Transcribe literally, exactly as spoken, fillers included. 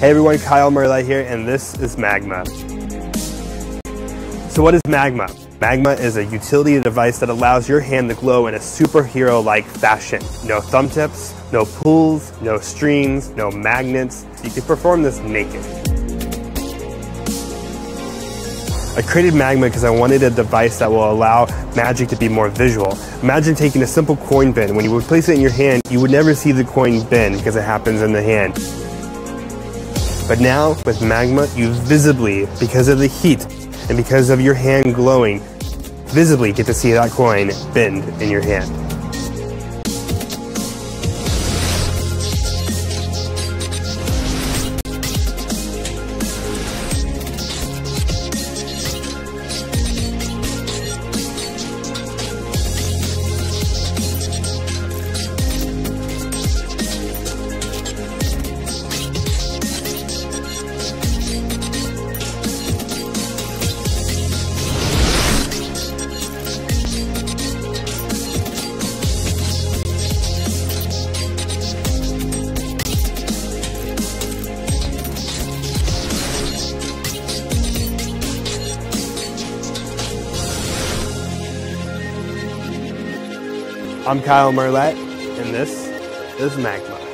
Hey everyone, Kyle Marlett here, and this is Magma. So what is Magma? Magma is a utility device that allows your hand to glow in a superhero-like fashion. No thumb tips, no pulls, no strings, no magnets. You can perform this naked. I created Magma because I wanted a device that will allow magic to be more visual. Imagine taking a simple coin bin. When you would place it in your hand, you would never see the coin bin because it happens in the hand. But now, with Magma, you visibly, because of the heat and because of your hand glowing, visibly get to see that coin bend in your hand. I'm Kyle Marlett, and this is Magma.